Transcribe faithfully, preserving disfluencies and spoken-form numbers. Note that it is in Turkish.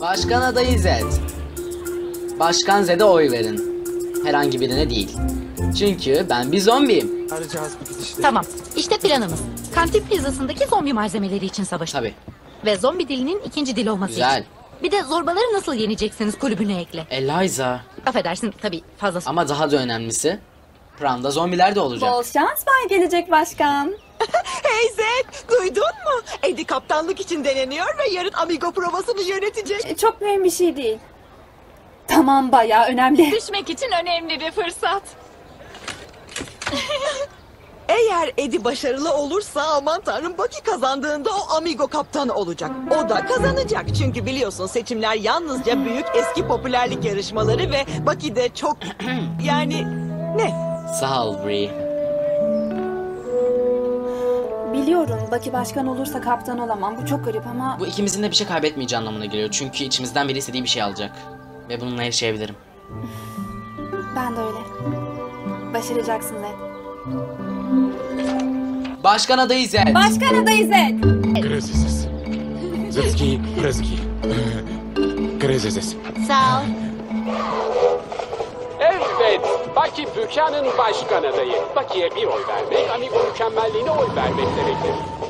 Başkan adayı Zed. Başkan Zed'e oy verin. Herhangi birine değil. Çünkü ben bir zombiyim. Arayacağız bu gidişleri. Tamam. İşte planımız. Kantin pizzasındaki zombi malzemeleri için savaş. Tabii. Ve zombi dilinin ikinci dil olması Güzel. için. Bir de zorbaları nasıl yeneceksiniz kulübüne ekle. Eliza. Affedersin tabii fazla. Ama daha da önemlisi. Pramda zombiler de olacak. Bol şans var gelecek başkan. Hey Zed, duydun mu? Edi kaptanlık için deneniyor ve yarın Amigo provasını yönetecek. Çok mühim bir şey değil. Tamam, bayağı önemli. Düşmek için önemli bir fırsat. Eğer Edi başarılı olursa aman tanrım Bucky kazandığında o Amigo kaptanı olacak. O da kazanacak çünkü biliyorsun seçimler yalnızca büyük eski popülerlik yarışmaları ve Bucky'de çok yani ne? Sağ ol Bree. Biliyorum, Bucky başkan olursa kaptan olamam. Bu çok garip ama... Bu ikimizin de bir şey kaybetmeyeceği anlamına geliyor. Çünkü içimizden biri istediği bir şey alacak. Ve bununla yaşayabilirim. Ben de öyle. Başaracaksın Zed. Başkan adayı Zed. Başkan adayı Zed. Gracias. Zedski, Zedski. Gracias. Sağ ol. Evet, Bucky Buchanan'ın başkan adayı. Bucky'ye bir oy vermek, Amigo mükemmelliğine oy vermek demektir.